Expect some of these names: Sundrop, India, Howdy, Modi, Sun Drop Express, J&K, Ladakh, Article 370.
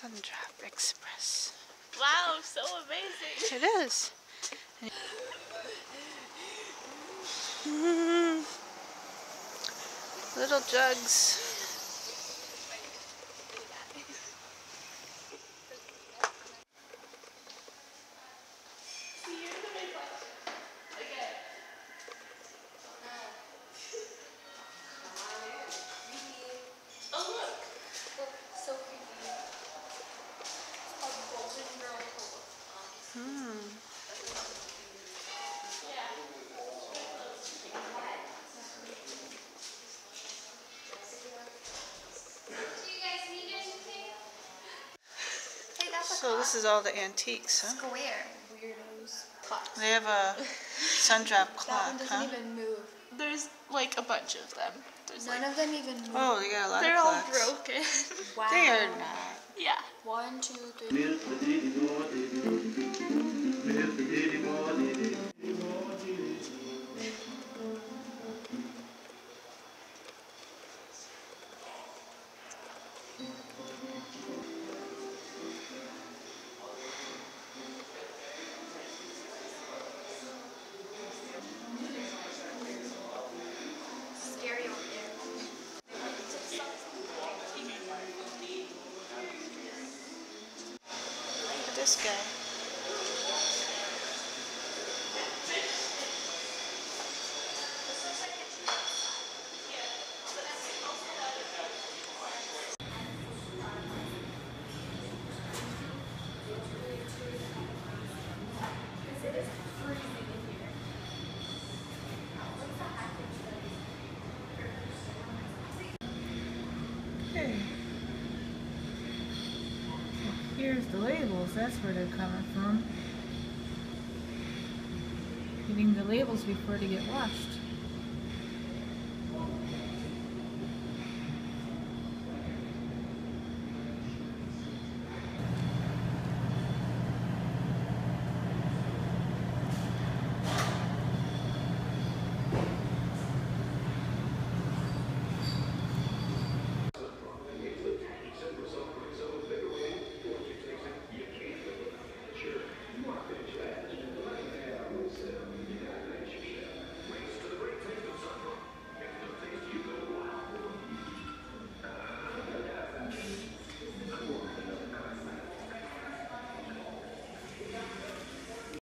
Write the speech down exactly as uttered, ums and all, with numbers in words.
Sun Drop Express. Wow, so amazing. It is. Mm-hmm. Little jugs. Hmm. So this is all the antiques, huh? Square weirdos. They have a sun drop clock, that one doesn't huh? even move. There's like a bunch of them. There's None like, of them even move. Oh, they got a lot They're of clocks. They're all broken. Wow. They are not. Yeah. One, two, three. This guy. Hey. Here's the labels, that's where they're coming from. Getting the labels before they get washed.